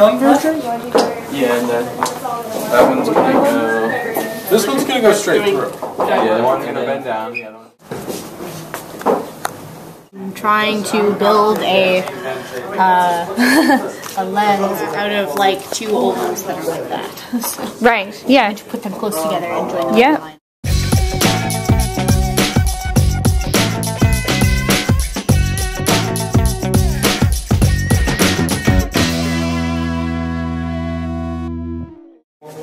thumb version? Yeah, and that one's going to go... This one's going to go straight through. Yeah, one's going to bend down. The other one. I'm trying to build a lens out of like two old ones that are like that. So right, yeah. To put them close together and join them. Yeah.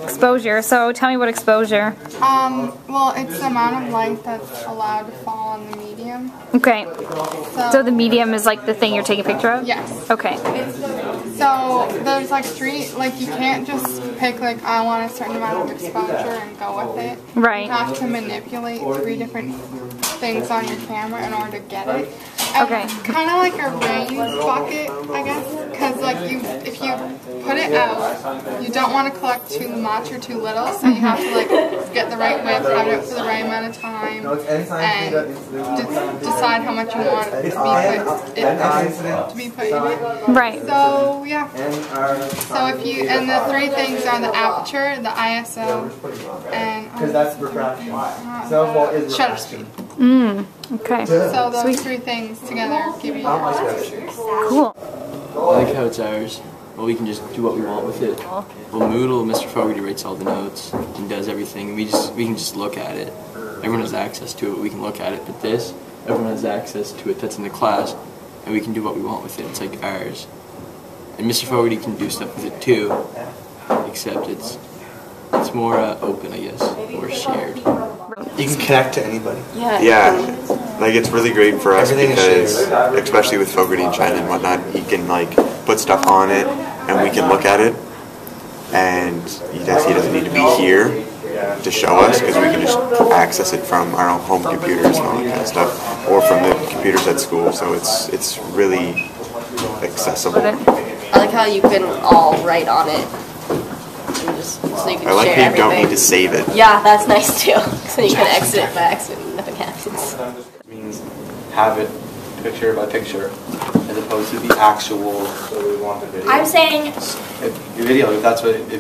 Exposure. So tell me what exposure. Well, it's the amount of light that's allowed to fall on the medium. Okay. So the medium is like the thing you're taking a picture of? Yes. Okay. So there's like three, like you can't just pick like I want a certain amount of exposure and go with it. Right. You have to manipulate three different things on your camera in order to get it. Okay. Kind of like a rain bucket, I guess, because like you, if you put it out, you don't want to collect too much or too little, so you have to like get the right width, have it for the right amount of time, and decide how much you want it to be put in it. Right. So yeah. So if you, and the three things are the aperture, the ISO, and shutter speed. Okay. So those three things together give you exposure. Cool. I like how it's ours, but we can just do what we want with it. Well, Moodle, Mr. Fogarty writes all the notes and does everything. We can just look at it. Everyone has access to it. We can look at it. But this, everyone has access to it. That's in the class, and we can do what we want with it. It's like ours, and Mr. Fogarty can do stuff with it too, except it's more open, I guess, or shared. You can connect to anybody. Yeah. Yeah. Like, it's really great for us because, especially with Fogarty and China and whatnot, he can, like, put stuff on it, and we can look at it, and he doesn't need to be here to show us, because we can just access it from our own home computers and all that kind of stuff, or from the computers at school, so it's really accessible. I like how you can all write on it. So you can share everything. I like how you don't need to save it. Yeah, that's nice too. So you can exit it by accident and nothing happens. It means have it picture by picture as opposed to the actual so we want the video. I'm saying... If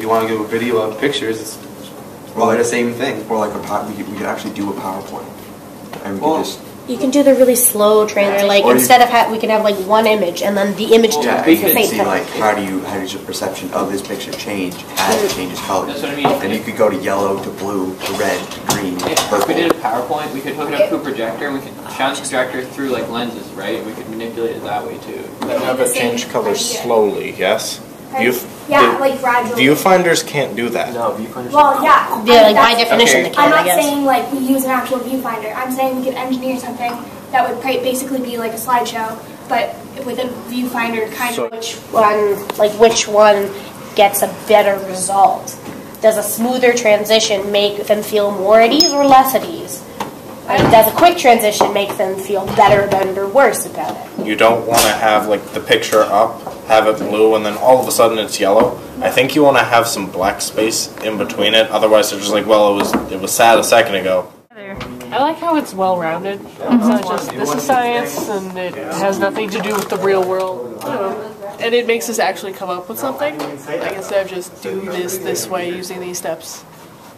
you want to do a video of pictures, it's the same thing. Or like we could actually do a PowerPoint. And we could just... You can do the really slow trailer, like instead of we can have like one image and then the image turns the same color. Like how does your perception of this picture change as it changes color? That's what I mean. And you could go to yellow to blue to red to green. If we did a PowerPoint, we could hook it up to a projector and we could shine the projector through like lenses, right? We could manipulate it that way too. Then have it change colors slowly, yes? Like gradually. Viewfinders can't do that. No, viewfinders. Well, yeah. Yeah, like by definition, they can't. I'm not saying like we use an actual viewfinder. I'm saying we could engineer something that would basically be like a slideshow, but with a viewfinder kind of. Which one gets a better result? Does a smoother transition make them feel more at ease or less at ease? Does a quick transition make them feel better, or worse about it? You don't want to have like the picture up, have it blue, and then all of a sudden it's yellow. I think you want to have some black space in between it. Otherwise, they're just like, well, it was sad a second ago. I like how it's well-rounded. It's not just this is science, and it has nothing to do with the real world. And it makes us actually come up with something, like instead of just do this way using these steps.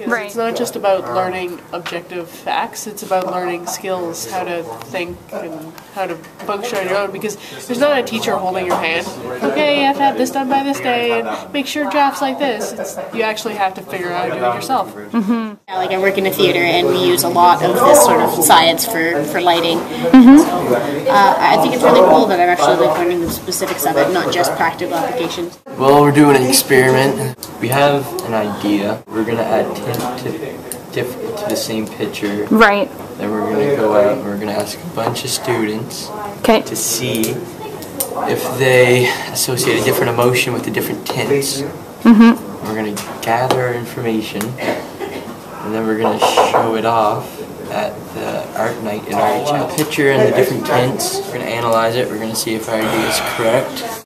Right. It's not just about learning objective facts, it's about learning skills, how to think and how to function on your own, because there's not a teacher holding your hand. Okay, I've had this done by this day, and make sure drafts like this. You actually have to figure out how to do it yourself. Mm-hmm. Yeah, like I work in a theater, and we use a lot of this sort of science for lighting. Mm-hmm. So, I think it's really cool that I'm actually learning the specifics of it, not just practical applications. Well, we're doing an experiment. We have an idea. We're going to add to the same picture. Right. Then we're going to go out and we're going to ask a bunch of students to see if they associate a different emotion with the different tints. Mm-hmm. We're going to gather our information and then we're going to show it off at the art night in our HL. Picture and the different tints. We're going to analyze it. We're going to see if our idea is correct.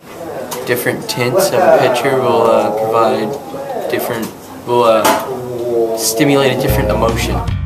Different tints of a picture will will stimulate a different emotion.